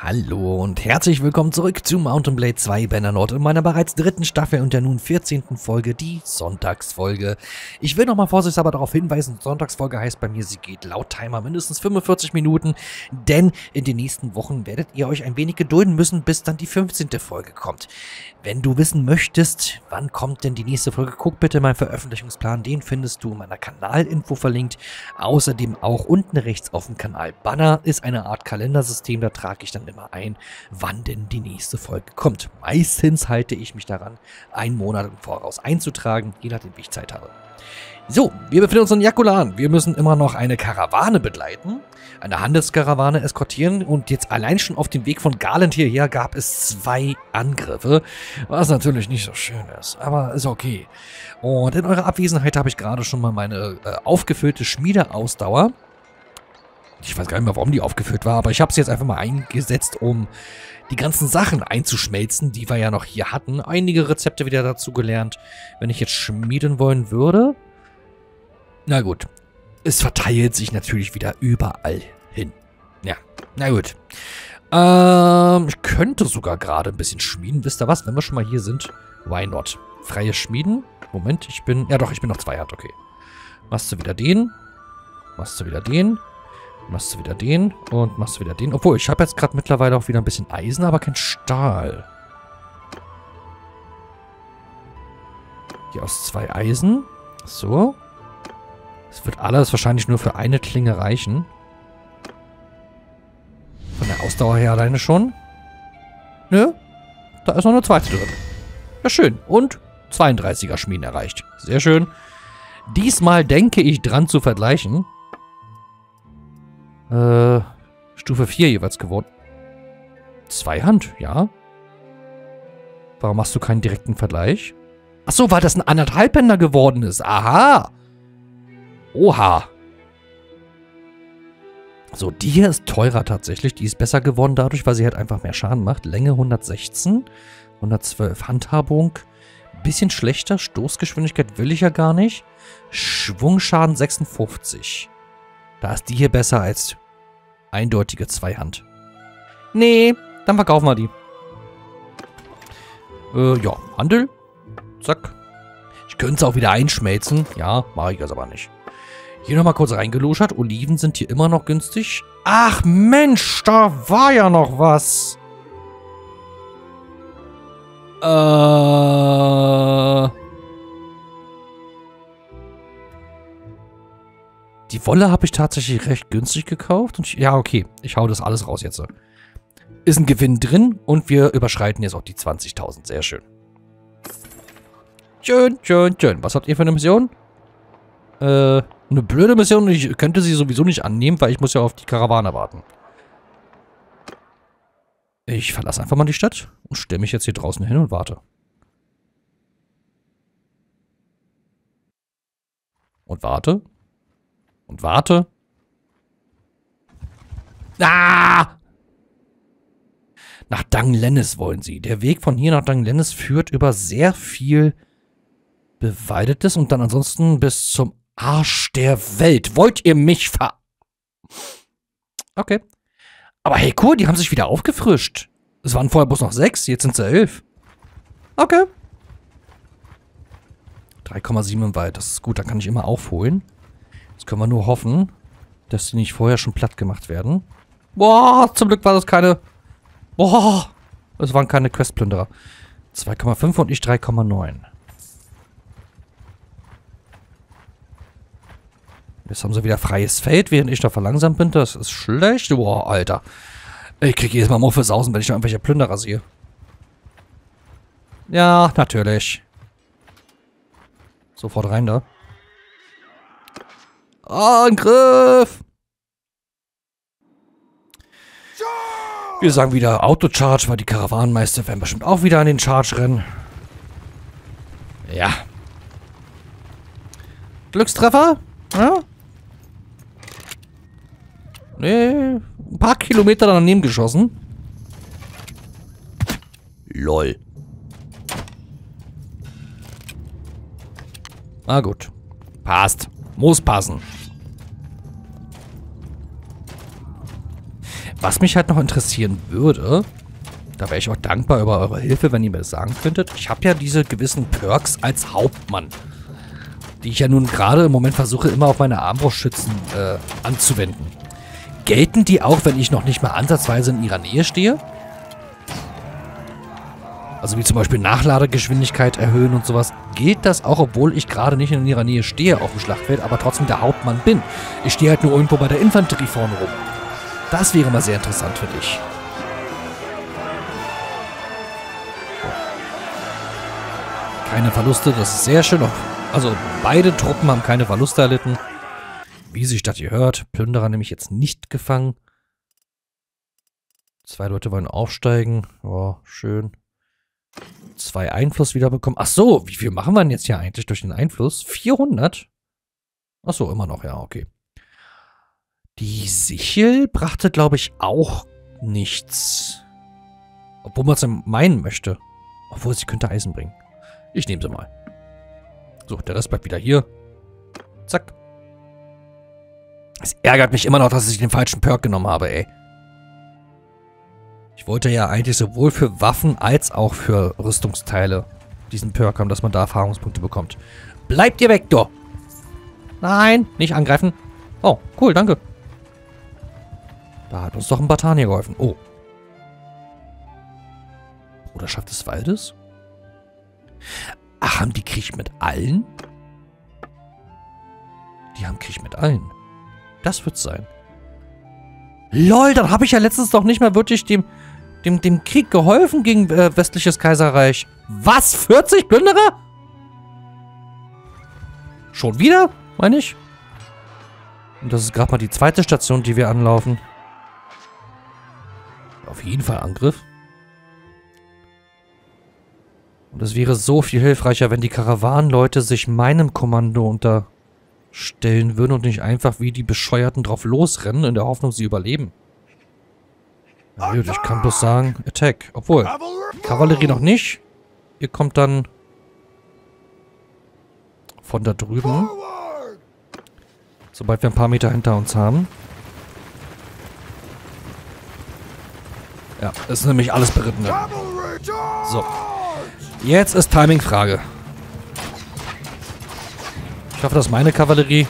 Hallo und herzlich willkommen zurück zu Mountain Blade 2 Bannerlord in meiner bereits dritten Staffel und der nun 14. Folge, die Sonntagsfolge. Ich will nochmal vorsichtig aber darauf hinweisen, Sonntagsfolge heißt bei mir, sie geht laut Timer mindestens 45 Minuten, denn in den nächsten Wochen werdet ihr euch ein wenig gedulden müssen, bis dann die 15. Folge kommt. Wenn du wissen möchtest, wann kommt denn die nächste Folge, guck bitte meinen Veröffentlichungsplan, den findest du in meiner Kanalinfo verlinkt. Außerdem auch unten rechts auf dem Kanal Banner ist eine Art Kalendersystem, da trage ich dann immer ein, wann denn die nächste Folge kommt. Meistens halte ich mich daran, einen Monat im Voraus einzutragen, je nachdem wie ich Zeit habe. So, wir befinden uns in Jaculan. Wir müssen immer noch eine Karawane begleiten, eine Handelskarawane eskortieren und jetzt allein schon auf dem Weg von Garland hierher gab es 2 Angriffe, was natürlich nicht so schön ist, aber ist okay. Und in eurer Abwesenheit habe ich gerade schon mal meine aufgefüllte Schmiedeausdauer. Ich weiß gar nicht mehr, warum die aufgefüllt war, aber ich habe sie jetzt einfach mal eingesetzt, um die ganzen Sachen einzuschmelzen, die wir ja noch hier hatten. Einige Rezepte wieder dazu gelernt, wenn ich jetzt schmieden wollen würde. Na gut, es verteilt sich natürlich wieder überall hin. Ja, na gut. Ich könnte sogar gerade ein bisschen schmieden. Wisst ihr was, wenn wir schon mal hier sind, why not? Freie Schmieden. Moment, ich bin... Ja doch, ich bin noch 2 hart, okay. Machst du wieder den. Machst du wieder den. Machst du wieder den und machst du wieder den. Obwohl, ich habe jetzt gerade mittlerweile auch wieder ein bisschen Eisen, aber kein Stahl. Hier aus 2 Eisen. So. Es wird alles wahrscheinlich nur für eine Klinge reichen. Von der Ausdauer her alleine schon. Nö. Da ist noch eine zweite drin. Ja, schön. Und 32er Schmieden erreicht. Sehr schön. Diesmal denke ich dran zu vergleichen. Stufe 4 jeweils geworden. 2 Hand, ja. Warum machst du keinen direkten Vergleich? Achso, weil das ein 1,5-Bänder geworden ist. Aha. Oha. So, die hier ist teurer tatsächlich. Die ist besser geworden dadurch, weil sie halt einfach mehr Schaden macht. Länge 116, 112. Handhabung. Bisschen schlechter. Stoßgeschwindigkeit will ich ja gar nicht. Schwungschaden 56. Da ist die hier besser als eindeutige 2-Hand. Nee, dann verkaufen wir die. Ja, Handel. Zack. Ich könnte es auch wieder einschmelzen. Ja, mache ich das aber nicht. Hier nochmal kurz reingeluschert. Oliven sind hier immer noch günstig. Ach Mensch, da war ja noch was. Die Wolle habe ich tatsächlich recht günstig gekauft. Und ich, ja, okay. Ich hau das alles raus jetzt. Ist ein Gewinn drin. Und wir überschreiten jetzt auch die 20.000. Sehr schön. Schön, schön, schön. Was habt ihr für eine Mission? Eine blöde Mission. Ich könnte sie sowieso nicht annehmen, weil ich muss ja auf die Karawane warten. Ich verlasse einfach mal die Stadt und stelle mich jetzt hier draußen hin und warte. Und warte. Und warte. Ah! Nach Dunglanys wollen sie. Der Weg von hier nach Dunglanys führt über sehr viel beweidetes und dann ansonsten bis zum Arsch der Welt. Wollt ihr mich ver... Okay. Aber hey, cool, die haben sich wieder aufgefrischt. Es waren vorher bloß noch 6, jetzt sind es 11. Okay. 3,7 im Wald, das ist gut, da kann ich immer aufholen. Jetzt können wir nur hoffen, dass die nicht vorher schon platt gemacht werden. Boah, zum Glück war das keine... Boah, das waren keine Questplünderer. 2,5 und ich 3,9. Jetzt haben sie wieder freies Feld, während ich da verlangsamt bin. Das ist schlecht. Boah, Alter. Ich krieg jedes Mal Muffelsausen, wenn ich noch irgendwelche Plünderer sehe. Ja, natürlich. Sofort rein da. Angriff! Wir sagen wieder Auto-Charge, weil die Karawanenmeister werden bestimmt auch wieder an den Charge rennen. Ja. Glückstreffer? Ja? Nee, ein paar Kilometer daneben geschossen. Lol. Na gut. Passt. Muss passen. Was mich halt noch interessieren würde, da wäre ich auch dankbar über eure Hilfe, wenn ihr mir das sagen könntet. Ich habe ja diese gewissen Perks als Hauptmann, die ich ja nun gerade im Moment versuche, immer auf meine Armbrustschützen anzuwenden. Gelten die auch, wenn ich noch nicht mal ansatzweise in ihrer Nähe stehe? Also wie zum Beispiel Nachladegeschwindigkeit erhöhen und sowas. Gilt das auch, obwohl ich gerade nicht in ihrer Nähe stehe auf dem Schlachtfeld, aber trotzdem der Hauptmann bin? Ich stehe halt nur irgendwo bei der Infanterie vorne rum. Das wäre mal sehr interessant für dich. Keine Verluste, das ist sehr schön. Also beide Truppen haben keine Verluste erlitten. Wie sich das gehört. Plünderer nämlich jetzt nicht gefangen. 2 Leute wollen aufsteigen. Oh, schön. 2 Einfluss wiederbekommen. Ach so, wie viel machen wir denn jetzt hier eigentlich durch den Einfluss? 400? Ach so, immer noch, ja, okay. Die Sichel brachte, glaube ich, auch nichts. Obwohl man es meinen möchte. Obwohl, sie könnte Eisen bringen. Ich nehme sie mal. So, der Rest bleibt wieder hier. Zack. Es ärgert mich immer noch, dass ich den falschen Perk genommen habe, ey. Ich wollte ja eigentlich sowohl für Waffen als auch für Rüstungsteile diesen Perk haben, dass man da Erfahrungspunkte bekommt. Bleibt ihr weg, du! Nein, nicht angreifen. Oh, cool, danke. Da hat uns doch ein Batania geholfen. Oh. Bruderschaft des Waldes? Ach, haben die Krieg mit allen? Die haben Krieg mit allen. Das wird's sein. LOL, dann habe ich ja letztens doch nicht mal wirklich dem Krieg geholfen gegen westliches Kaiserreich. Was? 40 Plünderer? Schon wieder, meine ich. Und das ist gerade mal die zweite Station, die wir anlaufen. Auf jeden Fall Angriff. Und es wäre so viel hilfreicher, wenn die Karawanenleute sich meinem Kommando unterstellen würden und nicht einfach wie die Bescheuerten drauf losrennen, in der Hoffnung, sie überleben. Ja, ich kann bloß sagen, Attack. Obwohl, Kavallerie noch nicht. Ihr kommt dann von da drüben. Sobald wir ein paar Meter hinter uns haben. Ja, das ist nämlich alles beritten. So. Jetzt ist Timing-Frage. Ich hoffe, dass meine Kavallerie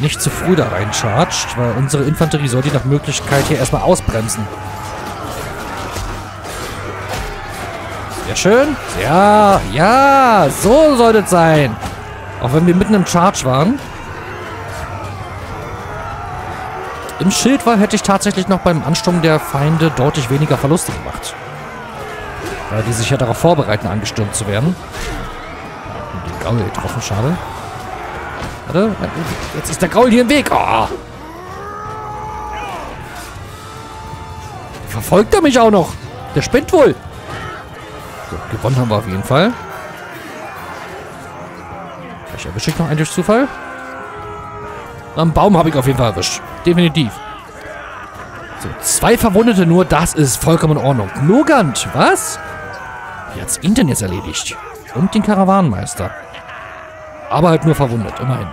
nicht zu früh da reinchargt, weil unsere Infanterie soll die nach Möglichkeit hier erstmal ausbremsen. Sehr schön. Ja, ja, so soll das sein. Auch wenn wir mitten im Charge waren. Im Schild war, hätte ich tatsächlich noch beim Ansturm der Feinde deutlich weniger Verluste gemacht. Weil die sich ja darauf vorbereiten, angestürmt zu werden. Und den Gaul getroffen, schade. Warte, jetzt ist der Gaul hier im Weg. Oh. Verfolgt er mich auch noch? Der spinnt wohl. So, gewonnen haben wir auf jeden Fall. Vielleicht erwische ich noch einen durch Zufall. Am Baum habe ich auf jeden Fall erwischt. Definitiv. So, 2 Verwundete nur, das ist vollkommen in Ordnung. Nogant, was? Wie hat's ihn denn jetzt erledigt? Und den Karawanenmeister. Aber halt nur verwundet, immerhin.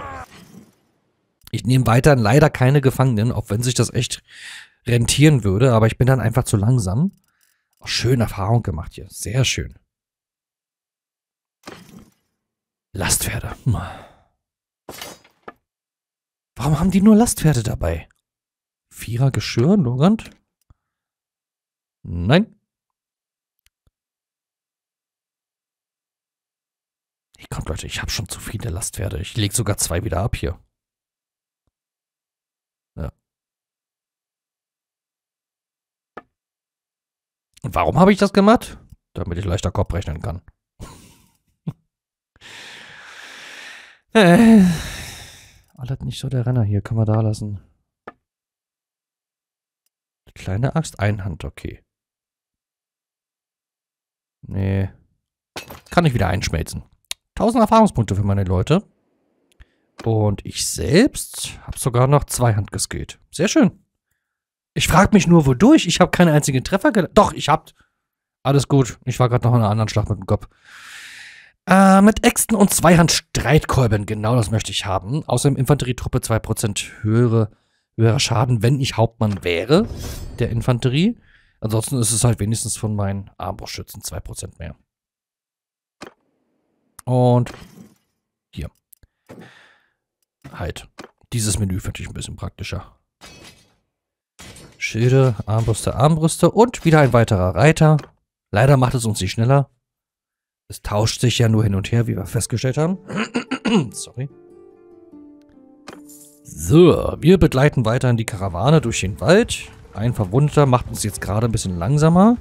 Ich nehme weiterhin leider keine Gefangenen, auch wenn sich das echt rentieren würde. Aber ich bin dann einfach zu langsam. Auch schön Erfahrung gemacht hier, sehr schön. Lastpferde. Warum haben die nur Lastpferde dabei? 4er Geschirr, Nogant? Nein. Hey, kommt Leute, ich habe schon zu viele Lastpferde. Ich lege sogar 2 wieder ab hier. Ja. Und warum habe ich das gemacht? Damit ich leichter Kopf rechnen kann. Alles nicht so der Renner hier. Kann man da lassen. Kleine Axt, Einhand, okay. Nee. Kann ich wieder einschmelzen. 1000 Erfahrungspunkte für meine Leute. Und ich selbst habe sogar noch Zweihand geskillt. Sehr schön. Ich frage mich nur, wodurch. Ich habe keinen einzigen Treffer gelandet. Doch, ich hab. Alles gut. Ich war gerade noch in einer anderen Schlacht mit dem Kopf. Mit Äxten und Zweihand Streitkolben. Genau das möchte ich haben. Außerdem Infanterietruppe 2% höhere höherer Schaden, wenn ich Hauptmann wäre, der Infanterie. Ansonsten ist es halt wenigstens von meinen Armbrustschützen 2% mehr. Und hier. Halt. Dieses Menü finde ich ein bisschen praktischer. Schilde, Armbrüste, Armbrüste und wieder ein weiterer Reiter. Leider macht es uns nicht schneller. Es tauscht sich ja nur hin und her, wie wir festgestellt haben. Sorry. So, wir begleiten weiterhin die Karawane durch den Wald. Ein Verwundeter macht uns jetzt gerade ein bisschen langsamer.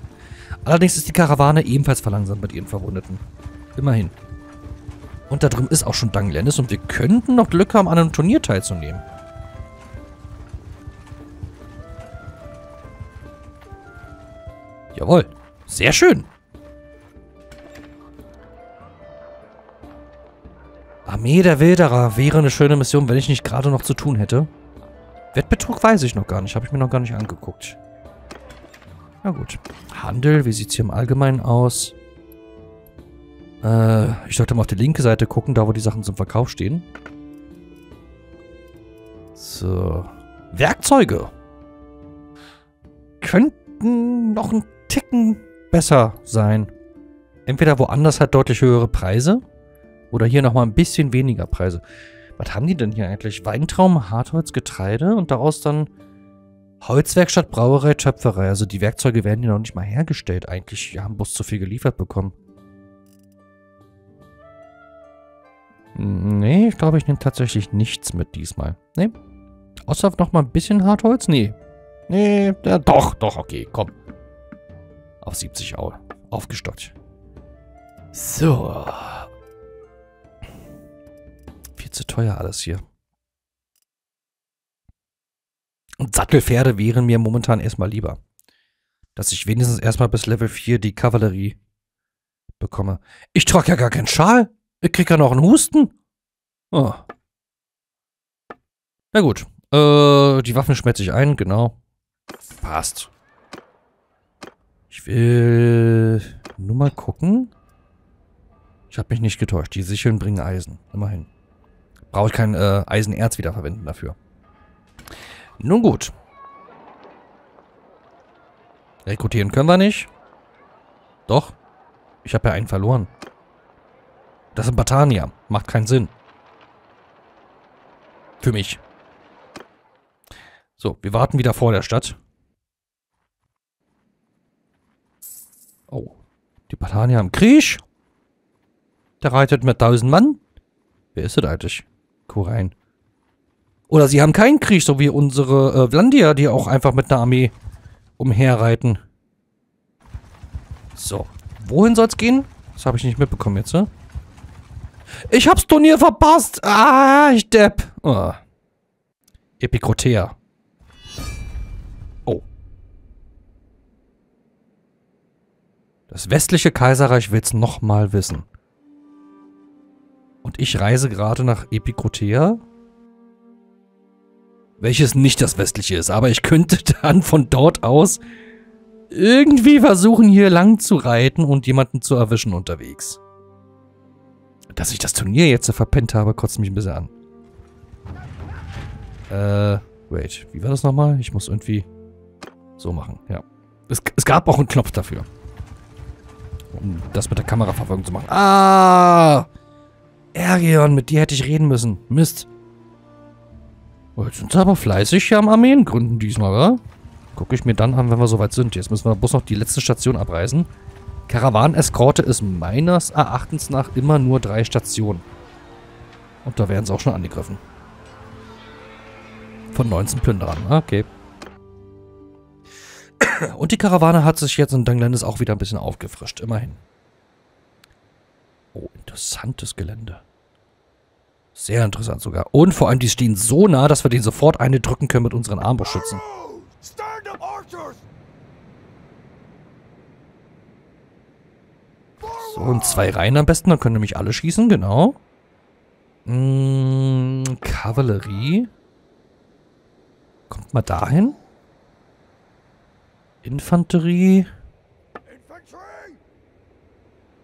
Allerdings ist die Karawane ebenfalls verlangsamt mit ihren Verwundeten. Immerhin. Und da drin ist auch schon Dunglanys und wir könnten noch Glück haben, an einem Turnier teilzunehmen. Jawohl. Sehr schön. Armee der Wilderer wäre eine schöne Mission, wenn ich nicht gerade noch zu tun hätte. Wettbetrug weiß ich noch gar nicht. Habe ich mir noch gar nicht angeguckt. Na gut. Handel, wie sieht es hier im Allgemeinen aus? Ich sollte mal auf die linke Seite gucken, da wo die Sachen zum Verkauf stehen. So. Werkzeuge. Könnten noch ein Ticken besser sein. Entweder woanders hat deutlich höhere Preise. Oder hier nochmal ein bisschen weniger Preise. Was haben die denn hier eigentlich? Weintrauben, Hartholz, Getreide und daraus dann Holzwerkstatt, Brauerei, Töpferei. Also die Werkzeuge werden hier noch nicht mal hergestellt eigentlich. Wir haben bloß zu viel geliefert bekommen. Nee, ich glaube, ich nehme tatsächlich nichts mit diesmal. Nee. Außer nochmal ein bisschen Hartholz? Nee. Nee, ja, doch, okay, komm. Auf 70 Euro. Aufgestockt. So. Viel zu teuer alles hier. Und Sattelpferde wären mir momentan erstmal lieber. Dass ich wenigstens erstmal bis Level 4 die Kavallerie bekomme. Ich trage ja gar keinen Schal. Ich krieg ja noch einen Husten. Oh. Na gut. Die Waffen schmelze ich ein, genau. Passt. Ich will nur mal gucken. Ich habe mich nicht getäuscht. Die Sicheln bringen Eisen. Immerhin. Brauche ich kein Eisenerz wieder verwenden dafür. Nun gut. Rekrutieren können wir nicht. Doch. Ich habe ja einen verloren. Das ist Batania. Macht keinen Sinn. Für mich. So, wir warten wieder vor der Stadt. Oh, die Batania im Krieg. Der reitet mit 1000 Mann. Wer ist das eigentlich? Kurein. Oder sie haben keinen Krieg, so wie unsere Vlandia, die auch einfach mit einer Armee umherreiten. So, wohin soll's gehen? Das habe ich nicht mitbekommen jetzt, ne? Ich hab's Turnier verpasst! Ah, ich Depp! Oh. Epikrotea. Das westliche Kaiserreich will es nochmal wissen. Und ich reise gerade nach Epikothea, welches nicht das westliche ist. Aber ich könnte dann von dort aus irgendwie versuchen, hier lang zu reiten und jemanden zu erwischen unterwegs. Dass ich das Turnier jetzt verpennt habe, kotzt mich ein bisschen an. Wait, wie war das nochmal? Ich muss irgendwie so machen, ja. Es gab auch einen Knopf dafür. Um das mit der Kameraverfolgung zu machen. Ah! Ergeon, mit dir hätte ich reden müssen. Mist. Oh, jetzt sind sie aber fleißig hier am Armeen gründen diesmal, oder? Gucke ich mir dann an, wenn wir soweit sind. Jetzt müssen wir bloß noch die letzte Station abreißen. Karawaneskorte ist meines Erachtens nach immer nur 3 Stationen. Und da werden sie auch schon angegriffen. Von 19 Plünderern. Okay. Und die Karawane hat sich jetzt in Dunglanys auch wieder ein bisschen aufgefrischt, immerhin. Oh, interessantes Gelände. Sehr interessant sogar. Und vor allem, die stehen so nah, dass wir denen sofort eine drücken können mit unseren Armbrustschützen. So, und 2 Reihen am besten, dann können nämlich alle schießen, genau. Kavallerie. Kommt mal dahin. Infanterie.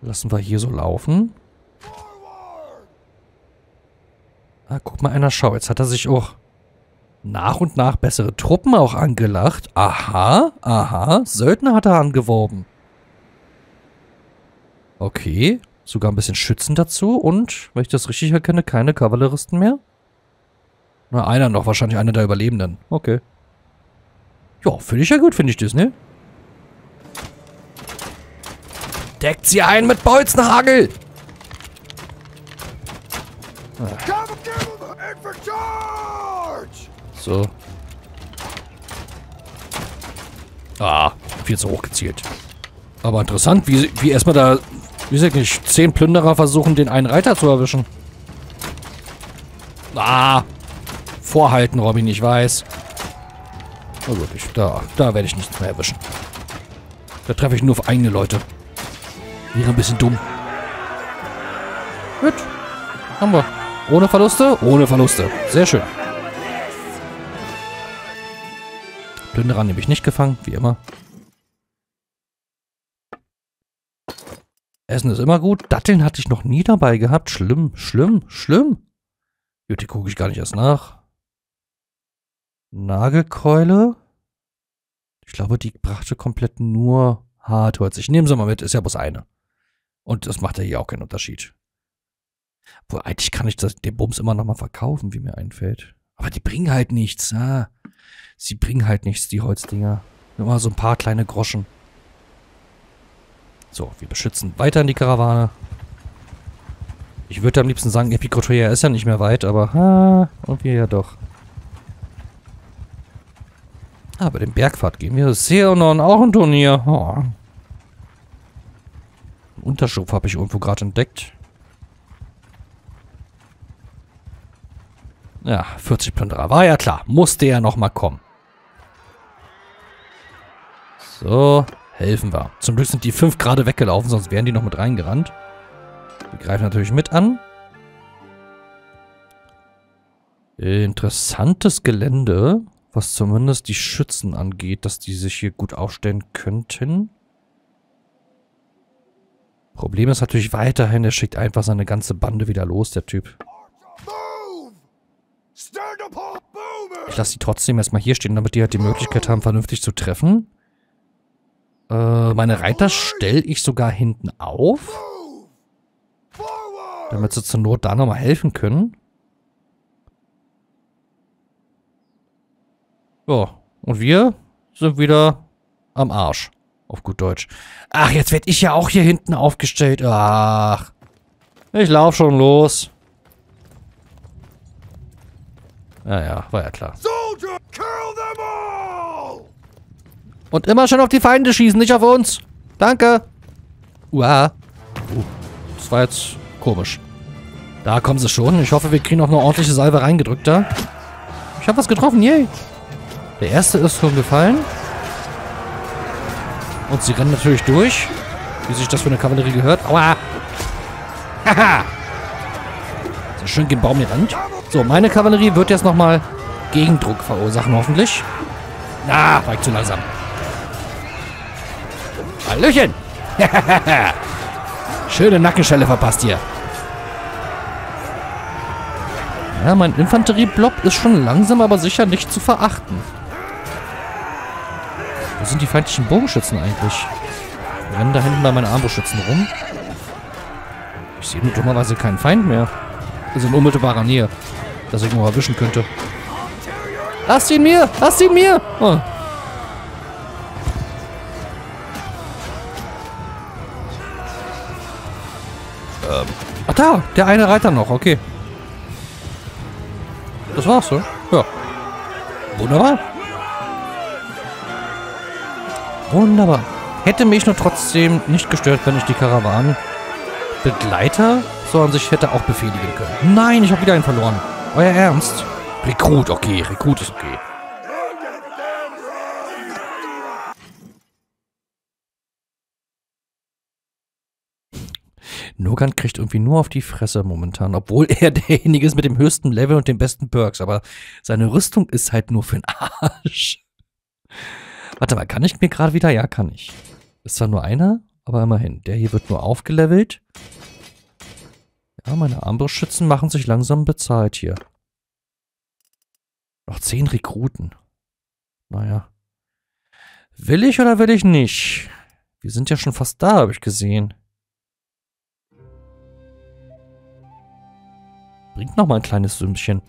Lassen wir hier so laufen. Ah, guck mal einer, schau. Jetzt hat er sich auch nach und nach bessere Truppen auch angelacht. Aha, aha, Söldner hat er angeworben. Okay, sogar ein bisschen Schützen dazu und, wenn ich das richtig erkenne, keine Kavalleristen mehr. Na, einer noch, wahrscheinlich einer der Überlebenden. Okay. Ja, finde ich ja gut, finde ich das, ne? Deckt sie ein mit Bolzenhagel! Ah. So. Ah, viel zu hoch gezielt. Aber interessant, wie erstmal da, wie sag ich, 10 Plünderer versuchen, den einen Reiter zu erwischen. Ah! Vorhalten, Robin, ich weiß. Na gut, da werde ich nichts mehr erwischen. Da treffe ich nur auf eigene Leute. Wäre ein bisschen dumm. Gut. Haben wir. Ohne Verluste? Ohne Verluste. Sehr schön. Plünderer nehme ich nicht gefangen, wie immer. Essen ist immer gut. Datteln hatte ich noch nie dabei gehabt. Schlimm, schlimm, schlimm. Gut, die gucke ich gar nicht erst nach. Nagelkeule. Ich glaube, die brachte komplett nur Hartholz. Ich nehme sie mal mit. Ist ja bloß eine. Und das macht ja hier auch keinen Unterschied. Obwohl, eigentlich kann ich den Bums immer nochmal verkaufen, wie mir einfällt. Aber die bringen halt nichts. Ah, sie bringen halt nichts, die Holzdinger. Nur mal so ein paar kleine Groschen. So, wir beschützen weiter in die Karawane. Ich würde am liebsten sagen, Epikrotea ist ja nicht mehr weit, aber irgendwie ja doch. Ah, bei dem Bergpfad gehen wir. Seonon, auch ein Turnier. Oh. Einen Unterschub habe ich irgendwo gerade entdeckt. Ja, 40 Plünderer. War ja klar. Musste ja nochmal kommen. So, helfen wir. Zum Glück sind die 5 gerade weggelaufen, sonst wären die noch mit reingerannt. Wir greifen natürlich mit an. Interessantes Gelände, was zumindest die Schützen angeht, dass die sich hier gut aufstellen könnten. Problem ist natürlich weiterhin, er schickt einfach seine ganze Bande wieder los, der Typ. Ich lasse die trotzdem erstmal hier stehen, damit die halt die Möglichkeit haben, vernünftig zu treffen. Meine Reiter stelle ich sogar hinten auf. Damit sie zur Not da nochmal helfen können. Ja, und wir sind wieder am Arsch. Auf gut Deutsch. Ach, jetzt werde ich ja auch hier hinten aufgestellt. Ach, ich laufe schon los. Naja, war ja klar. Und immer schön auf die Feinde schießen, nicht auf uns. Danke. Uah. Das war jetzt komisch. Da kommen sie schon. Ich hoffe, wir kriegen auch eine ordentliche Salve reingedrückt da. Ich habe was getroffen, yay. Der erste ist schon gefallen. Und sie rennen natürlich durch. Wie sich das für eine Kavallerie gehört. Aua. Haha. So schön gegen den Baum gerannt. So, meine Kavallerie wird jetzt nochmal Gegendruck verursachen, hoffentlich. Na, war ich zu langsam. Hallöchen! Schöne Nackenschelle verpasst hier. Ja, mein Infanterieblob ist schon langsam, aber sicher nicht zu verachten. Wo sind die feindlichen Bogenschützen eigentlich? Wir rennen da hinten bei meinen Armbrustschützen rum. Ich sehe nur dummerweise keinen Feind mehr. Wir sind in unmittelbarer Nähe, dass ich nur erwischen könnte. Lasst ihn mir! Lasst ihn mir! Oh. Ach da! Der eine Reiter noch, okay. Das war's, ne? Ja. Wunderbar. Wunderbar. Hätte mich nur trotzdem nicht gestört, wenn ich die Karawanenbegleiter so an sich hätte auch befehligen können. Nein, ich habe wieder einen verloren. Euer Ernst? Rekrut, okay. Rekrut ist okay. Nogant kriegt irgendwie nur auf die Fresse momentan, obwohl er derjenige ist mit dem höchsten Level und den besten Perks, aber seine Rüstung ist halt nur für den Arsch. Warte mal, kann ich mir gerade wieder? Ja, kann ich. Ist zwar nur einer, aber immerhin. Der hier wird nur aufgelevelt. Ja, meine Armbrustschützen machen sich langsam bezahlt hier. Noch 10 Rekruten. Naja. Will ich oder will ich nicht? Wir sind ja schon fast da, habe ich gesehen. Bringt nochmal ein kleines Sümmchen.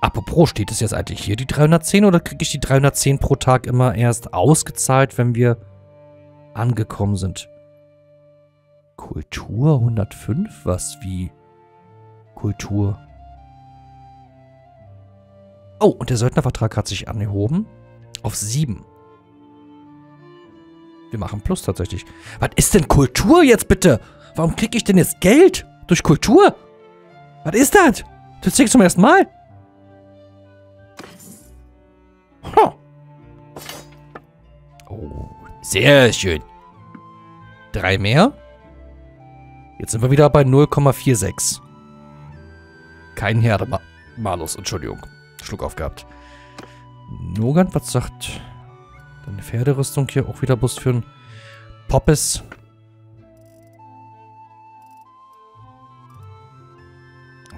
Apropos, steht es jetzt eigentlich hier die 310 oder kriege ich die 310 pro Tag immer erst ausgezahlt, wenn wir angekommen sind? Kultur 105? Was wie? Kultur. Oh, und der Söldnervertrag hat sich angehoben auf 7. Wir machen Plus tatsächlich. Was ist denn Kultur jetzt bitte? Warum kriege ich denn jetzt Geld? Durch Kultur? Was ist das? Das sehe ich zum ersten Mal. Huh. Oh, sehr schön. 3 mehr. Jetzt sind wir wieder bei 0,46. Kein Herdemalus, Entschuldigung. Schluck aufgehabt. Nogant, was sagt deine Pferderüstung hier? Auch wieder Bus für ein Poppes.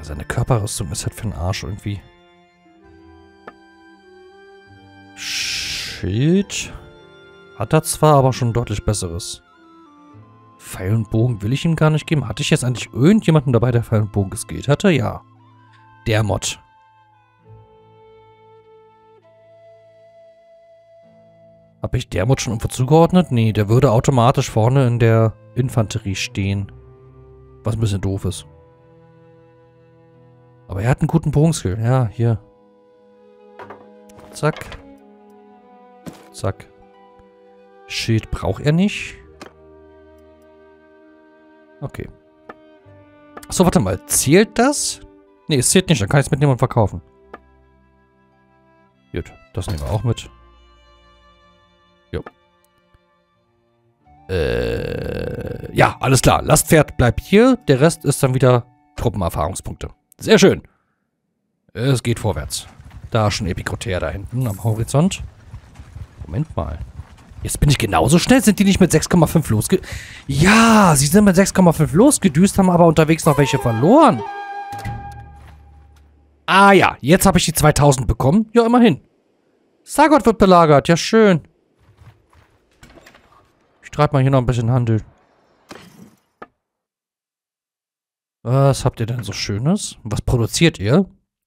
Seine Körperrüstung ist halt für den Arsch irgendwie. Schild. Hat er zwar, aber schon deutlich besseres. Pfeil und Bogen will ich ihm gar nicht geben. Hatte ich jetzt eigentlich irgendjemanden dabei, der Pfeil und Bogen geskilt hatte? Ja. Der Mod. Habe ich der Mod schon irgendwo zugeordnet? Nee, der würde automatisch vorne in der Infanterie stehen. Was ein bisschen doof ist. Aber er hat einen guten Bogenskill. Ja, hier. Zack. Zack. Schild braucht er nicht. Okay. Achso, warte mal. Zählt das? Ne, es zählt nicht. Dann kann ich es mitnehmen und verkaufen. Gut. Das nehmen wir auch mit. Jo. Ja, alles klar. Lastpferd bleibt hier. Der Rest ist dann wieder Truppenerfahrungspunkte. Sehr schön. Es geht vorwärts. Da ist schon Epikrotea da hinten am Horizont. Moment mal. Jetzt bin ich genauso schnell. Sind die nicht mit 6,5 losge... Ja, sie sind mit 6,5 losgedüst, haben aber unterwegs noch welche verloren. Ah ja, jetzt habe ich die 2000 bekommen. Ja, immerhin. Sargot wird belagert. Ja, schön. Ich treibe mal hier noch ein bisschen Handel. Was habt ihr denn so Schönes? Was produziert ihr?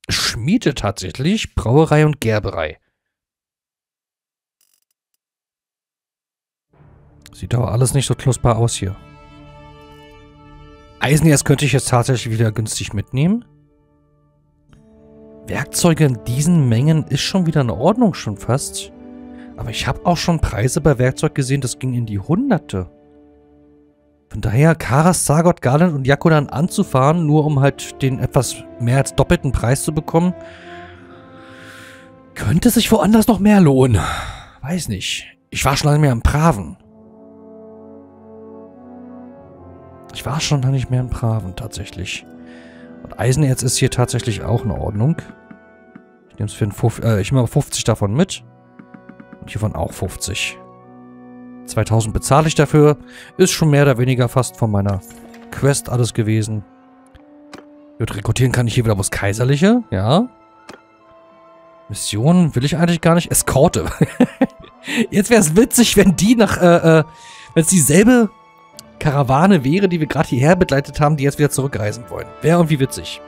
Schmiede tatsächlich, Brauerei und Gerberei. Sieht aber alles nicht so knusprig aus hier. Eisenerz könnte ich jetzt tatsächlich wieder günstig mitnehmen. Werkzeuge in diesen Mengen ist schon wieder in Ordnung, schon fast. Aber ich habe auch schon Preise bei Werkzeug gesehen, das ging in die Hunderte. Von daher, Karas, Sargot, Garland und Jaculan anzufahren, nur um halt den etwas mehr als doppelten Preis zu bekommen, könnte sich woanders noch mehr lohnen. Weiß nicht. Ich war schon lange nicht mehr im Praven. Ich war schon lange nicht mehr im Praven, tatsächlich. Und Eisenerz ist hier tatsächlich auch in Ordnung. Ich nehme es für ich nehme 50 davon mit. Und hiervon auch 50. 2000 bezahle ich dafür. Ist schon mehr oder weniger fast von meiner Quest alles gewesen. Gut, rekrutieren kann ich hier wieder was Kaiserliche. Ja. Missionen will ich eigentlich gar nicht. Eskorte. Jetzt wäre es witzig, wenn die nach, wenn es dieselbe Karawane wäre, die wir gerade hierher begleitet haben, die jetzt wieder zurückreisen wollen. Wäre irgendwie witzig.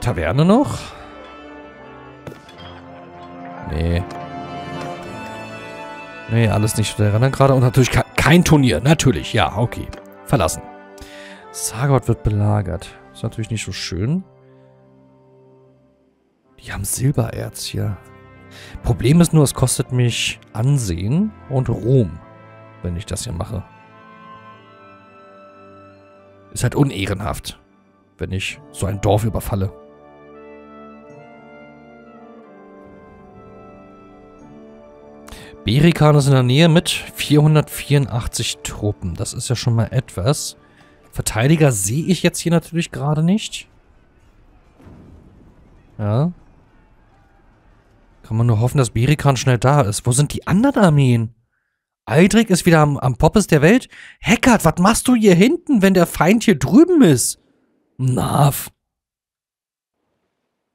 Taverne noch? Nee. Nee, alles nicht zu erinnern gerade. Und natürlich kein Turnier. Natürlich, ja, okay. Verlassen. Sargot wird belagert. Ist natürlich nicht so schön. Die haben Silbererz hier. Problem ist nur, es kostet mich Ansehen und Ruhm, wenn ich das hier mache. Ist halt unehrenhaft, wenn ich so ein Dorf überfalle. Berikan ist in der Nähe mit 484 Truppen. Das ist ja schon mal etwas. Verteidiger sehe ich jetzt hier natürlich gerade nicht. Ja. Kann man nur hoffen, dass Berikan schnell da ist. Wo sind die anderen Armeen? Aldrich ist wieder am Poppes der Welt. Heckard, was machst du hier hinten, wenn der Feind hier drüben ist? Nav.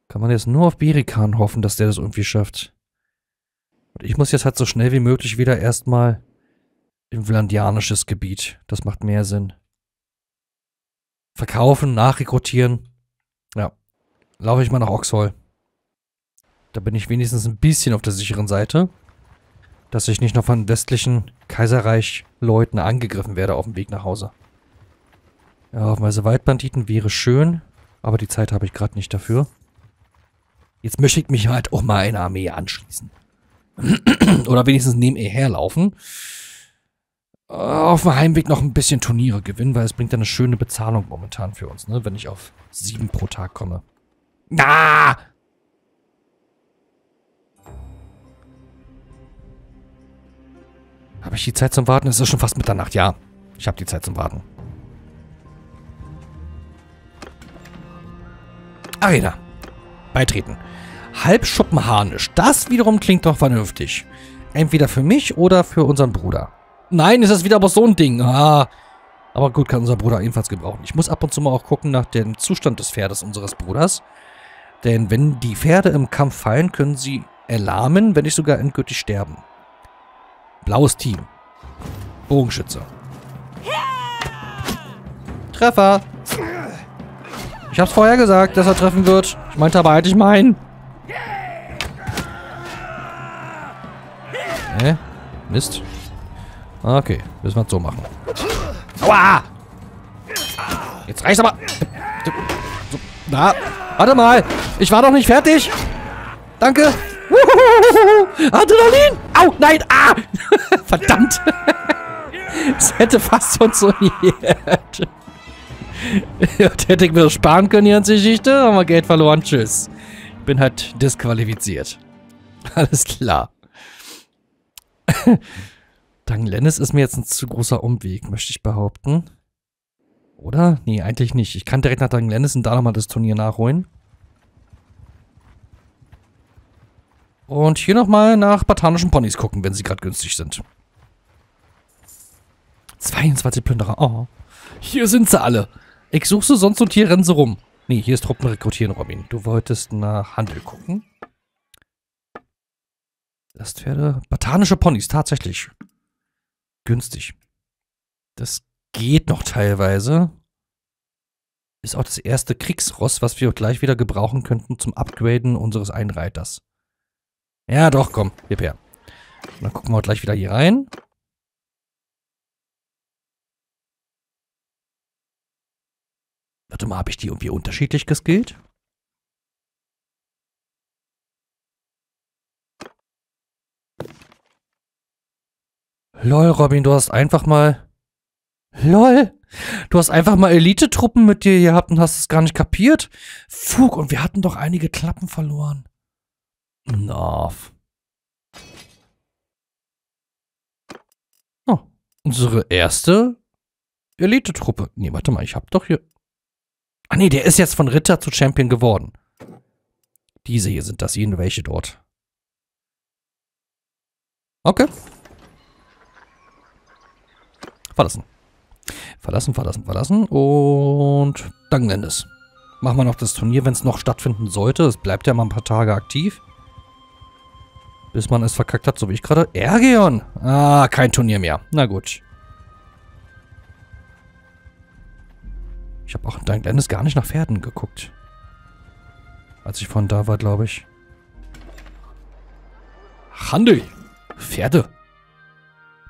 Kann man jetzt nur auf Berikan hoffen, dass der das irgendwie schafft. Und ich muss jetzt halt so schnell wie möglich wieder erstmal in vlandianisches Gebiet. Das macht mehr Sinn. Verkaufen, nachrekrutieren. Ja. Laufe ich mal nach Oxhall. Da bin ich wenigstens ein bisschen auf der sicheren Seite, dass ich nicht noch von westlichen Kaiserreich-Leuten angegriffen werde auf dem Weg nach Hause. Ja, hoffenweise Waldbanditen wäre schön, aber die Zeit habe ich gerade nicht dafür. Jetzt möchte ich mich halt auch mal einer Armee anschließen. Oder wenigstens nebenher laufen. Auf dem Heimweg noch ein bisschen Turniere gewinnen, weil es bringt ja eine schöne Bezahlung momentan für uns, ne? Wenn ich auf 7 pro Tag komme. Na! Habe ich die Zeit zum Warten? Es ist schon fast Mitternacht, ja. Ich habe die Zeit zum Warten. Arena. Beitreten. Halbschuppenharnisch. Das wiederum klingt doch vernünftig. Entweder für mich oder für unseren Bruder. Nein, ist das wieder aber so ein Ding. Ah. Aber gut, kann unser Bruder ebenfalls gebrauchen. Ich muss ab und zu mal auch gucken nach dem Zustand des Pferdes unseres Bruders. Denn wenn die Pferde im Kampf fallen, können sie erlahmen, wenn nicht sogar endgültig sterben. Blaues Team. Bogenschütze. Treffer. Ich hab's vorher gesagt, dass er treffen wird. Ich meinte aber eigentlich meinen. Mist. Okay, müssen wir es so machen. Aua! Jetzt reicht's aber. Na, warte mal. Ich war doch nicht fertig. Danke. Adrenalin! Au, nein! Ah! Verdammt! Es hätte fast funktioniert. Hätte ich mir das sparen können, die ganze Geschichte, haben wir Geld verloren. Tschüss. Bin halt disqualifiziert. Alles klar. Dunglanys ist mir jetzt ein zu großer Umweg, möchte ich behaupten. Oder? Nee, eigentlich nicht. Ich kann direkt nach Dunglanys und da nochmal das Turnier nachholen. Und hier nochmal nach batanischen Ponys gucken, wenn sie gerade günstig sind. 22 Plünderer. Oh. Hier sind sie alle. Ich suche sie sonst und hier rennen sie rum. Nee, hier ist Truppen rekrutieren, Robin. Du wolltest nach Handel gucken. Lastpferde. Batanische Ponys, tatsächlich. Günstig. Das geht noch teilweise. Ist auch das erste Kriegsross, was wir gleich wieder gebrauchen könnten zum Upgraden unseres Einreiters. Ja, doch, komm. Gib her. Und dann gucken wir gleich wieder hier rein. Warte mal, habe ich die irgendwie unterschiedlich geskillt? Lol, Robin, du hast einfach mal... Lol! Du hast einfach mal Elite-Truppen mit dir gehabt und hast es gar nicht kapiert. Fug, und wir hatten doch einige Klappen verloren. Na. Oh, unsere erste Elite-Truppe. Nee, warte mal, ich hab doch hier... Ah nee, der ist jetzt von Ritter zu Champion geworden. Diese hier sind das, jene welche dort. Okay. Verlassen. Verlassen, verlassen, verlassen. Und Dunglanys. Machen wir noch das Turnier, wenn es noch stattfinden sollte. Es bleibt ja mal ein paar Tage aktiv. Bis man es verkackt hat, so wie ich gerade. Ergeon! Ah, kein Turnier mehr. Na gut. Ich habe auch in Dunglanys gar nicht nach Pferden geguckt. Als ich von da war, glaube ich. Handel! Pferde!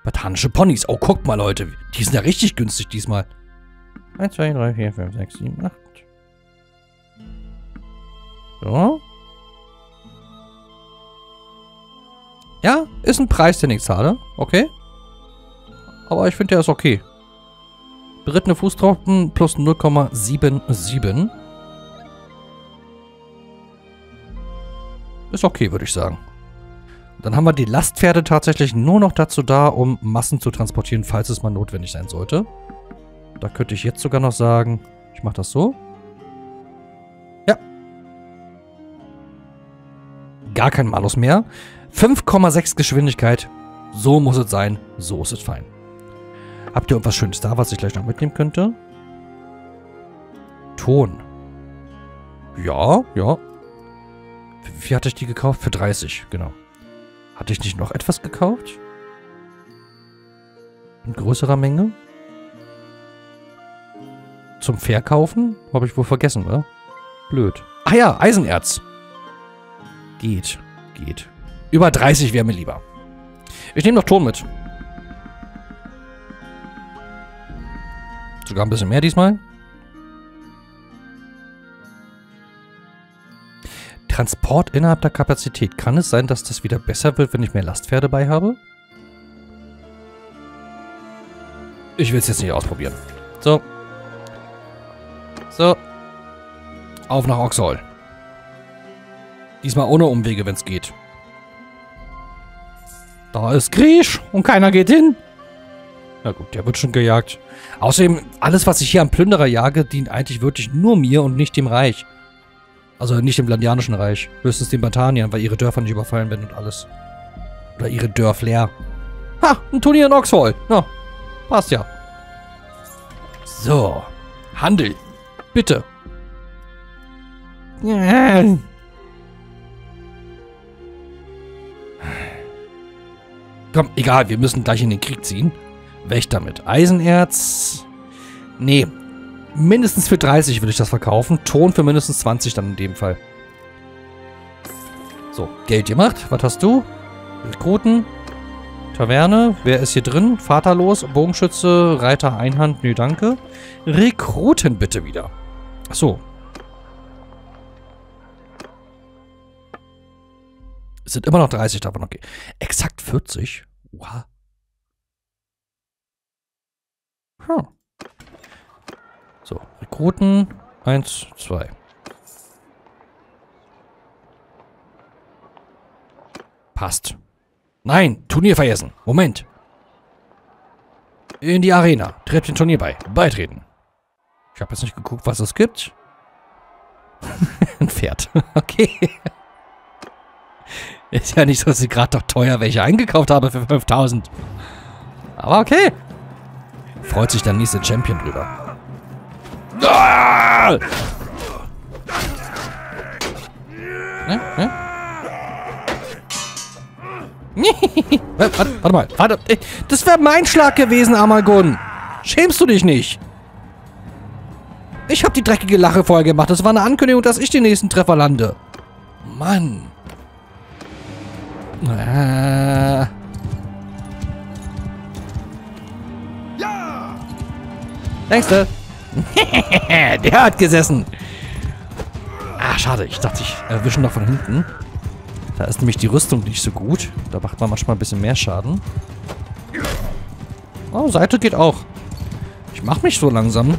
Batanische Ponys. Oh, guckt mal, Leute. Die sind ja richtig günstig diesmal. 1, 2, 3, 4, 5, 6, 7, 8. So. Ja, ist ein Preis, den ich zahle. Okay. Aber ich finde, der ist okay. Berittene Fußtruppen plus 0,77. Ist okay, würde ich sagen. Dann haben wir die Lastpferde tatsächlich nur noch dazu da, um Massen zu transportieren, falls es mal notwendig sein sollte. Da könnte ich jetzt sogar noch sagen, ich mache das so. Ja. Gar kein Malus mehr. 5,6 Geschwindigkeit. So muss es sein. So ist es fein. Habt ihr irgendwas Schönes da, was ich gleich noch mitnehmen könnte? Ton. Ja, ja. Wie hatte ich die gekauft? Für 30, genau. Hatte ich nicht noch etwas gekauft? In größerer Menge? Zum Verkaufen? Habe ich wohl vergessen, oder? Blöd. Ach ja, Eisenerz. Geht, geht. Über 30 wäre mir lieber. Ich nehme noch Ton mit. Sogar ein bisschen mehr diesmal. Transport innerhalb der Kapazität. Kann es sein, dass das wieder besser wird, wenn ich mehr Lastpferde bei habe? Ich will es jetzt nicht ausprobieren. So. So. Auf nach Oxhall. Diesmal ohne Umwege, wenn es geht. Da ist Griech und keiner geht hin. Na gut, der wird schon gejagt. Außerdem, alles, was ich hier am Plünderer jage, dient eigentlich wirklich nur mir und nicht dem Reich. Also nicht dem Vlandianischen Reich. Höchstens den Bataniern, weil ihre Dörfer nicht überfallen werden und alles. Oder ihre Dörfler. Ha, ein Turnier in Oxhall. Na, passt ja. So. Handel. Bitte. Komm, egal, wir müssen gleich in den Krieg ziehen. Weg damit. Eisenerz. Nee. Mindestens für 30 will ich das verkaufen. Ton für mindestens 20 dann in dem Fall. So, Geld gemacht. Was hast du? Rekruten. Taverne. Wer ist hier drin? Vaterlos. Bogenschütze. Reiter Einhand. Nö, danke. Rekruten bitte wieder. Achso. Es sind immer noch 30 da, aber okay. Exakt 40? Wow. Hm. So, Rekruten. 1, 2. Passt. Nein, Turnier vergessen. Moment. In die Arena. Tritt dem Turnier bei. Beitreten. Ich habe jetzt nicht geguckt, was es gibt. Ein Pferd. Okay. Ist ja nicht so, dass ich gerade doch teuer welche eingekauft habe für 5000. Aber okay. Freut sich der nächste Champion drüber. Ah! Ne? Ne? Warte mal. Warte. Das wäre mein Schlag gewesen, Amolgun. Schämst du dich nicht? Ich habe die dreckige Lache vorher gemacht. Das war eine Ankündigung, dass ich den nächsten Treffer lande. Mann. Ah. Nächste. Der hat gesessen. Ah, schade. Ich dachte, ich erwische noch von hinten. Da ist nämlich die Rüstung nicht so gut. Da macht man manchmal ein bisschen mehr Schaden. Oh, Seite geht auch. Ich mache mich so langsam.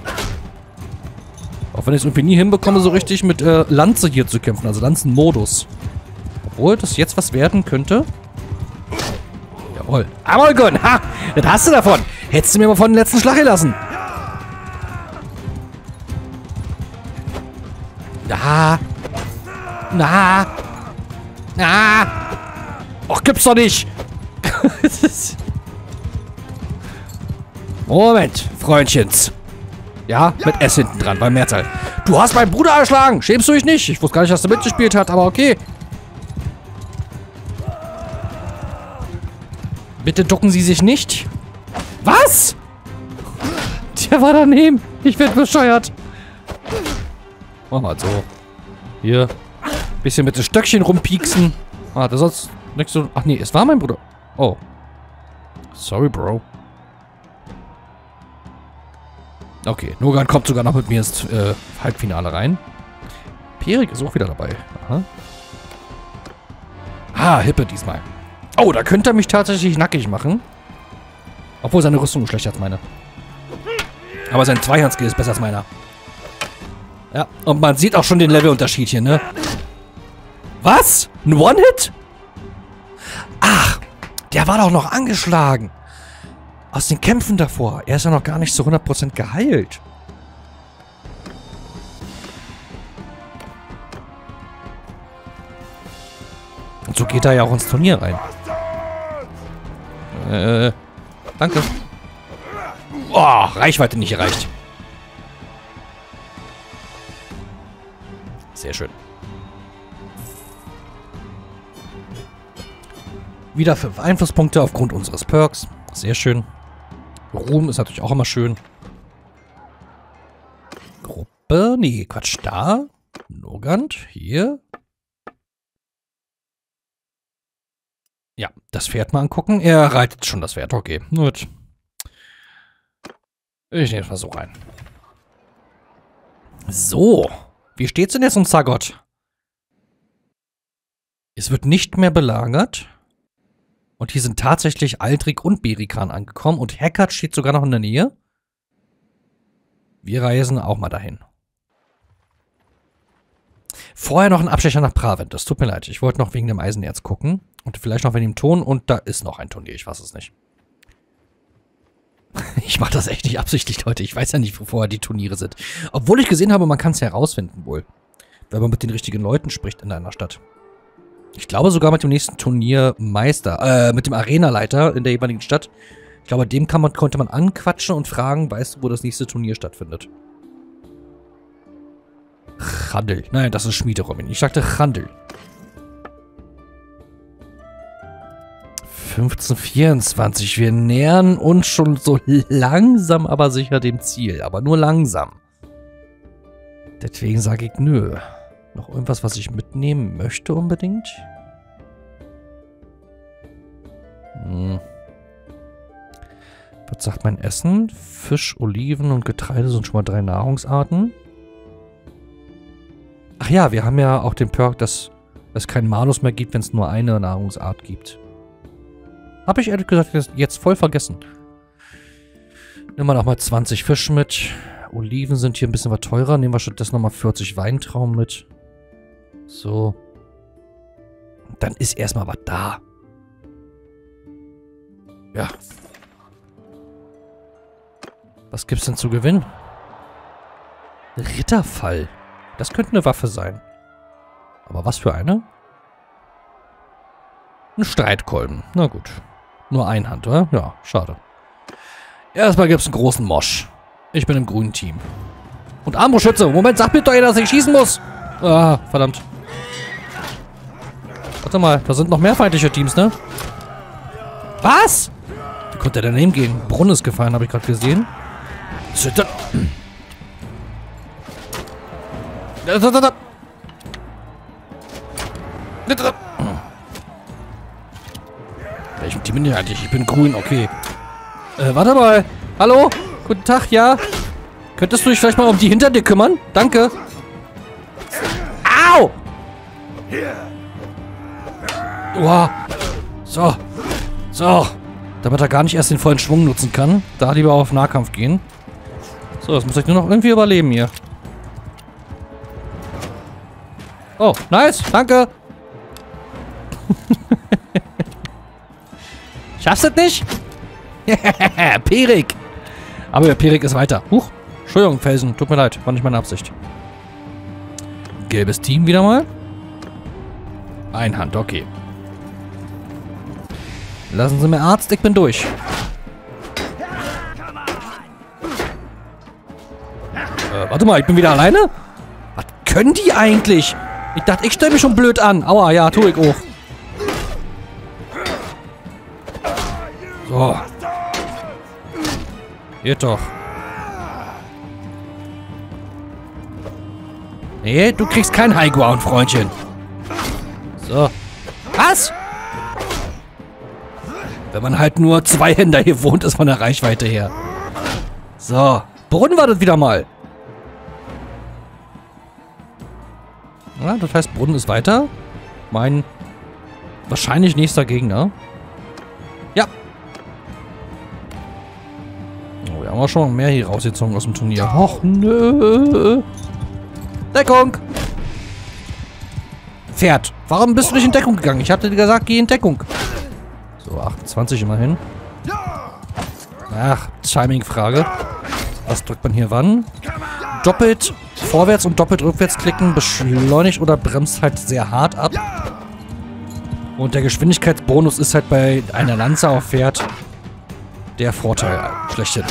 Auch wenn ich es irgendwie nie hinbekomme, so richtig mit Lanze hier zu kämpfen. Also Lanzenmodus. Obwohl das jetzt was werden könnte. Jawohl. Amolgun, ha! Das hast du davon. Hättest du mir mal von den letzten Schlag gelassen. Na. Na. Na. Och, gibt's doch nicht. Moment, Freundchens. Ja, mit S hinten dran, beim Mehrzahl. Du hast meinen Bruder erschlagen. Schämst du dich nicht? Ich wusste gar nicht, dass du mitgespielt hast, aber okay. Bitte ducken Sie sich nicht. Was? Der war daneben. Ich werde bescheuert. Mach mal so. Hier. Bisschen mit den Stöckchen rumpieksen. Ah, das ist nichts so. Ach nee, es war mein Bruder. Oh. Sorry, Bro. Okay, Nogant kommt sogar noch mit mir ins Halbfinale rein. Perik ist auch wieder dabei. Aha. Ah, Hippe diesmal. Oh, da könnte er mich tatsächlich nackig machen. Obwohl seine Rüstung ist schlechter als meine. Aber sein Zweihandskill ist besser als meiner. Ja, und man sieht auch schon den Levelunterschied hier, ne? Was? Ein One-Hit? Ach, der war doch noch angeschlagen. Aus den Kämpfen davor. Er ist ja noch gar nicht zu 100% geheilt. Und so geht er ja auch ins Turnier rein. Danke. Oh, Reichweite nicht erreicht. Sehr schön. Wieder 5 Einflusspunkte aufgrund unseres Perks. Sehr schön. Ruhm ist natürlich auch immer schön. Gruppe. Nee, Quatsch. Da. Nogant. Hier. Ja, das Pferd mal angucken. Er reitet schon das Pferd. Okay, gut. Ich nehme es mal so rein. So. Wie steht's denn jetzt um Sargot? Es wird nicht mehr belagert. Und hier sind tatsächlich Aldrik und Berikan angekommen. Und Heckert steht sogar noch in der Nähe. Wir reisen auch mal dahin. Vorher noch ein Abstecher nach Praven. Das tut mir leid. Ich wollte noch wegen dem Eisenerz gucken. Und vielleicht noch wegen dem Ton. Und da ist noch ein Turnier. Ich weiß es nicht. Ich mache das echt nicht absichtlich, Leute. Ich weiß ja nicht, wo vorher die Turniere sind. Obwohl ich gesehen habe, man kann es herausfinden wohl. Wenn man mit den richtigen Leuten spricht in einer Stadt. Ich glaube sogar mit dem nächsten Turniermeister, mit dem Arenaleiter in der jeweiligen Stadt. Ich glaube, dem konnte man anquatschen und fragen, weißt du, wo das nächste Turnier stattfindet? Handel. Nein, das ist Schmiede, Robin. Ich sagte Handel. 1524. Wir nähern uns schon so langsam, aber sicher dem Ziel. Aber nur langsam. Deswegen sage ich nö. Noch irgendwas, was ich mitnehmen möchte unbedingt? Hm. Was sagt mein Essen? Fisch, Oliven und Getreide sind schon mal 3 Nahrungsarten. Ach ja, wir haben ja auch den Perk, dass es keinen Malus mehr gibt, wenn es nur eine Nahrungsart gibt. Habe ich ehrlich gesagt jetzt voll vergessen. Nehmen wir nochmal 20 Fisch mit. Oliven sind hier ein bisschen was teurer. Nehmen wir stattdessen nochmal 40 Weintrauben mit. So. Dann ist erstmal was da. Ja. Was gibt's denn zu gewinnen? Ritterfall. Das könnte eine Waffe sein. Aber was für eine? Ein Streitkolben. Na gut. Nur Einhand, oder? Ja, schade. Erstmal gibt's einen großen Mosch. Ich bin im grünen Team. Und Armbrustschütze. Moment, sag mir doch jeder, dass ich schießen muss. Ah, verdammt. Warte mal, da sind noch mehr feindliche Teams, ne? Was? Wie konnte der daneben gehen? Brunnen ist gefallen, habe ich gerade gesehen. Welchem Team bin ich eigentlich? Ich bin grün, okay. Warte mal. Hallo? Guten Tag, ja. Könntest du dich vielleicht mal um die hinter dir kümmern? Danke. Au! Wow. So. So. Damit er gar nicht erst den vollen Schwung nutzen kann. Da lieber auf Nahkampf gehen. So, das muss ich nur noch irgendwie überleben hier. Oh, nice. Danke. Schaffst du das nicht? Perik. Aber der Perik ist weiter. Huch. Entschuldigung, Felsen. Tut mir leid. War nicht meine Absicht. Gelbes Team wieder mal. Einhand. Okay. Lassen Sie mir Arzt. Ich bin durch. Warte mal. Ich bin wieder alleine? Was können die eigentlich? Ich dachte, ich stelle mich schon blöd an. Aua, ja. Tue ich auch. So. Geht doch. Nee, du kriegst kein High Ground, Freundchen. So. Was? Wenn man halt nur 2 Händler hier wohnt, ist von der Reichweite her. So. Brunnen war das wieder mal. Ja, das heißt, Brunnen ist weiter. Mein wahrscheinlich nächster Gegner. Ja. Haben wir schon mehr hier rausgezogen aus dem Turnier. Och, nö. Deckung! Pferd, warum bist du nicht in Deckung gegangen? Ich hatte dir gesagt, geh in Deckung. So, 28 immerhin. Ach, Timing-Frage. Was drückt man hier wann? Doppelt vorwärts und doppelt rückwärts klicken beschleunigt oder bremst halt sehr hart ab. Und der Geschwindigkeitsbonus ist halt bei einer Lanze auf Pferd der Vorteil schlechthin.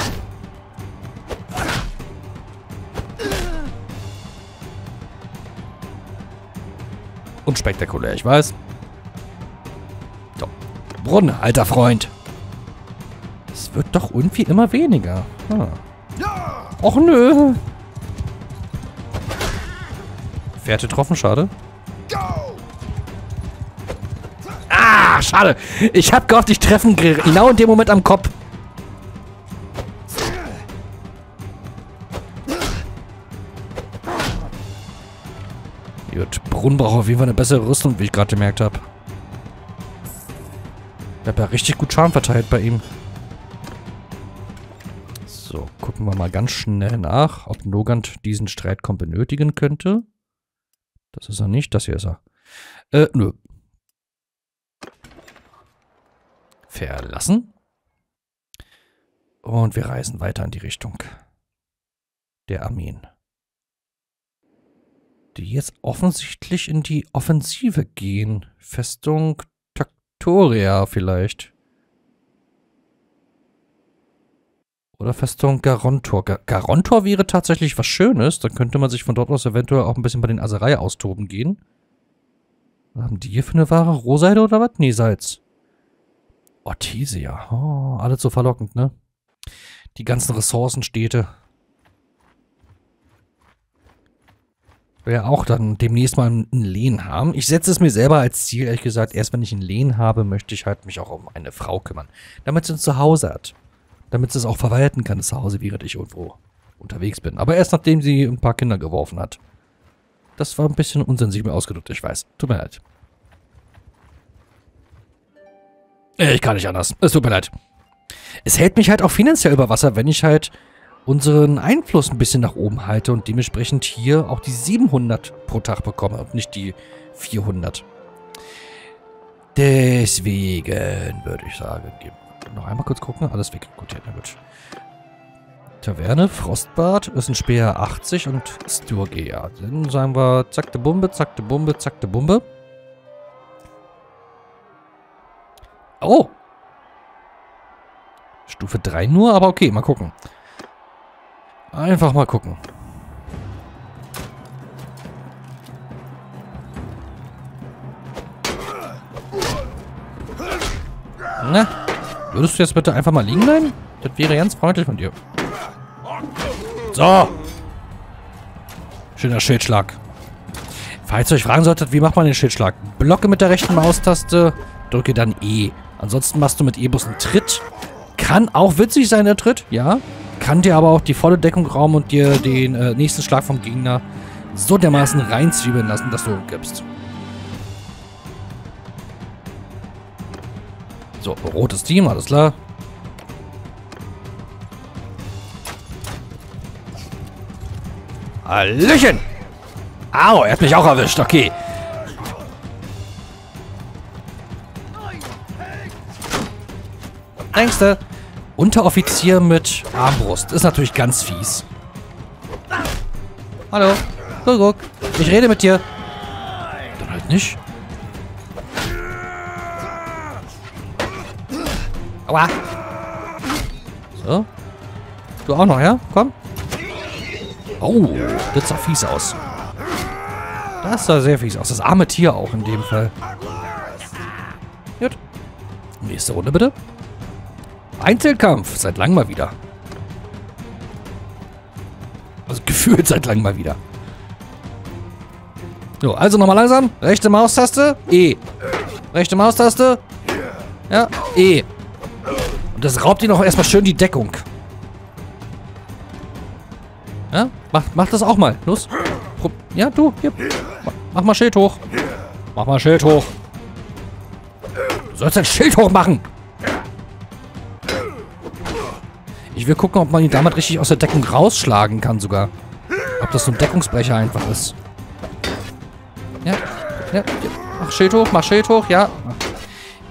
Unspektakulär, ich weiß. So. Brunnen, alter Freund. Es wird doch irgendwie immer weniger. Och nö. Fährte getroffen, schade. Ah, schade. Ich hab gehofft, ich treffen genau in dem Moment am Kopf. Gut, Brunnen braucht auf jeden Fall eine bessere Rüstung, wie ich gerade gemerkt habe. Ich habe ja richtig gut Schaden verteilt bei ihm. So, gucken wir mal ganz schnell nach, ob Nogant diesen Streitkorb benötigen könnte. Das ist er nicht, das hier ist er. Nö. Verlassen. Und wir reisen weiter in die Richtung der Armeen, die jetzt offensichtlich in die Offensive gehen. Festung Taktoria vielleicht. Oder Festung Garontor. Garontor wäre tatsächlich was Schönes. Dann könnte man sich von dort aus eventuell auch ein bisschen bei den Aserei austoben gehen. Was haben die hier für eine Ware? Rohseide oder was? Nee, Salz. Ortesia. Oh, alles so verlockend, ne? Die ganzen Ressourcenstädte. Ja, auch dann demnächst mal einen Lehen haben. Ich setze es mir selber als Ziel, ehrlich gesagt. Erst wenn ich einen Lehen habe, möchte ich halt mich auch um eine Frau kümmern. Damit sie uns zu Hause hat. Damit sie es auch verwalten kann, das Zuhause, während ich irgendwo unterwegs bin. Aber erst nachdem sie ein paar Kinder geworfen hat. Das war ein bisschen unsensibel ausgedrückt, ich weiß. Tut mir leid. Ich kann nicht anders. Es tut mir leid. Es hält mich halt auch finanziell über Wasser, wenn ich halt unseren Einfluss ein bisschen nach oben halte und dementsprechend hier auch die 700 pro Tag bekomme und nicht die 400. Deswegen würde ich sagen, noch einmal kurz gucken. Alles weg. Gut, ja, gut. Taverne, Frostbad, ist ein Speer 80 und Sturgea. Dann sagen wir, zack, de Bumbe, zack, de Bumbe, zack, de Bumbe. Oh! Stufe 3 nur, aber okay, mal gucken. Einfach mal gucken. Na, würdest du jetzt bitte einfach mal liegen bleiben? Das wäre ganz freundlich von dir. So. Schöner Schildschlag. Falls ihr euch fragen solltet, wie macht man den Schildschlag? Blocke mit der rechten Maustaste, drücke dann E. Ansonsten machst du mit E-Bus einen Tritt. Kann auch witzig sein, der Tritt, ja. Kann dir aber auch die volle Deckung rauben und dir den nächsten Schlag vom Gegner so dermaßen reinzwiebeln lassen, dass du umkippst. So, rotes Team, alles klar. Hallöchen! Au, er hat mich auch erwischt, okay. Ängste. Unteroffizier mit Armbrust. Ist natürlich ganz fies. Hallo. Guck, guck. Ich rede mit dir. Dann halt nicht. Aua. So. Du auch noch, ja? Komm. Oh, das sah fies aus. Das sah sehr fies aus. Das arme Tier auch in dem Fall. Gut. Nächste Runde bitte. Einzelkampf. Seit langem mal wieder. Also gefühlt seit langem mal wieder. So, also nochmal langsam. Rechte Maustaste. E. Rechte Maustaste. Ja, E. Und das raubt ihn auch erstmal schön die Deckung. Ja, mach das auch mal. Los. Ja, du. Hier. Mach mal Schild hoch. Mach mal Schild hoch. Du sollst dein Schild hoch machen. Ich will gucken, ob man ihn damit richtig aus der Deckung rausschlagen kann sogar. Ob das so ein Deckungsbrecher einfach ist. Ja, ja, ja. Mach Schild hoch, ja.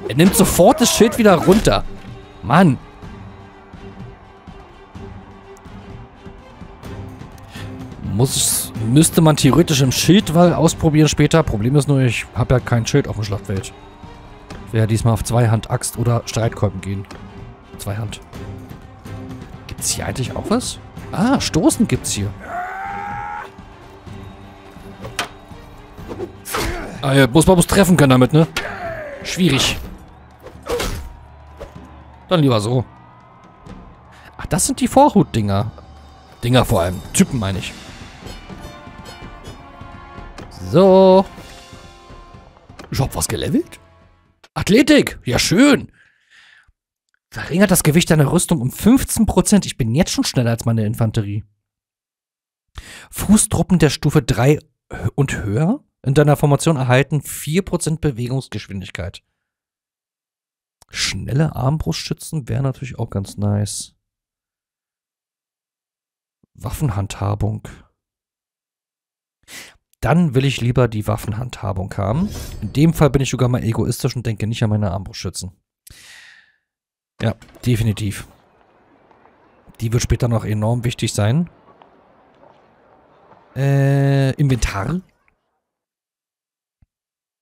Er nimmt sofort das Schild wieder runter. Mann. Müsste man theoretisch im Schildwall ausprobieren später. Problem ist nur, ich habe ja kein Schild auf dem Schlachtfeld. Ich will ja diesmal auf Zweihand-Axt oder Streitkolben gehen. Zweihand. Gibt's hier eigentlich auch was? Ah, Stoßen gibt's hier. Ah ja, muss man treffen können damit, ne? Schwierig. Dann lieber so. Ach, das sind die Vorhutdinger. Dinger vor allem. Typen meine ich. So. Ich hab was gelevelt? Athletik! Ja, schön! Verringert das Gewicht deiner Rüstung um 15%. Ich bin jetzt schon schneller als meine Infanterie. Fußtruppen der Stufe 3 und höher in deiner Formation erhalten 4% Bewegungsgeschwindigkeit. Schnelle Armbrustschützen wäre natürlich auch ganz nice. Waffenhandhabung. Dann will ich lieber die Waffenhandhabung haben. In dem Fall bin ich sogar mal egoistisch und denke nicht an meine Armbrustschützen. Ja, definitiv. Die wird später noch enorm wichtig sein. Inventar.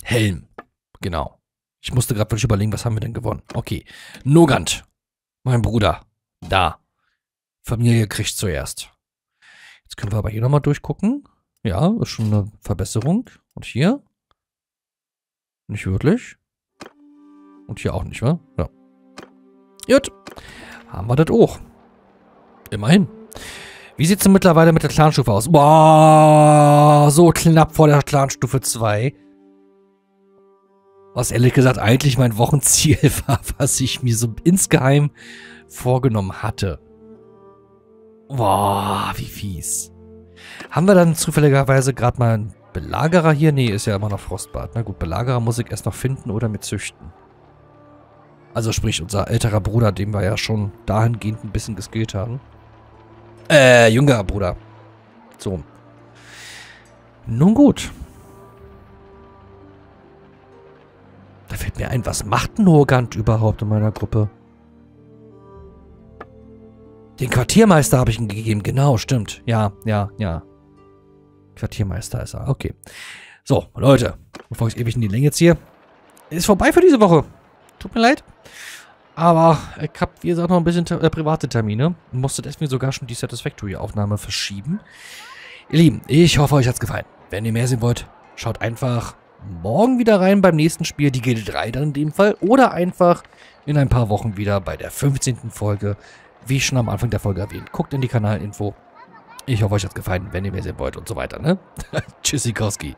Helm. Genau. Ich musste gerade wirklich überlegen, was haben wir denn gewonnen. Okay. Nogant. Mein Bruder. Da. Familie kriegt zuerst. Jetzt können wir aber hier nochmal durchgucken. Ja, ist schon eine Verbesserung. Und hier? Nicht wirklich. Und hier auch nicht, wa? Ja. Gut. Haben wir das auch. Immerhin. Wie sieht es denn mittlerweile mit der Clanstufe aus? Boah, so knapp vor der Clanstufe 2. Was ehrlich gesagt eigentlich mein Wochenziel war, was ich mir so insgeheim vorgenommen hatte. Boah, wie fies. Haben wir dann zufälligerweise gerade mal einen Belagerer hier? Nee, ist ja immer noch Frostbad. Na gut, Belagerer muss ich erst noch finden oder mit züchten. Also sprich, unser älterer Bruder, den wir ja schon dahingehend ein bisschen geskillt haben. Jüngerer Bruder. So. Nun gut. Da fällt mir ein, was macht Nogant überhaupt in meiner Gruppe? Den Quartiermeister habe ich ihm gegeben. Genau, stimmt. Ja, ja, ja. Quartiermeister ist er. Okay. So, Leute. Bevor ich es ewig in die Länge ziehe. Ist vorbei für diese Woche. Tut mir leid. Aber ich habe, wie gesagt, noch ein bisschen private Termine und musste deswegen sogar schon die Satisfactory-Aufnahme verschieben. Ihr Lieben, ich hoffe, euch hat's gefallen. Wenn ihr mehr sehen wollt, schaut einfach morgen wieder rein beim nächsten Spiel, die GD3 dann in dem Fall, oder einfach in ein paar Wochen wieder bei der 15. Folge, wie schon am Anfang der Folge erwähnt. Guckt in die Kanalinfo. Ich hoffe, euch hat's gefallen, wenn ihr mehr sehen wollt und so weiter, ne? Tschüssikowski.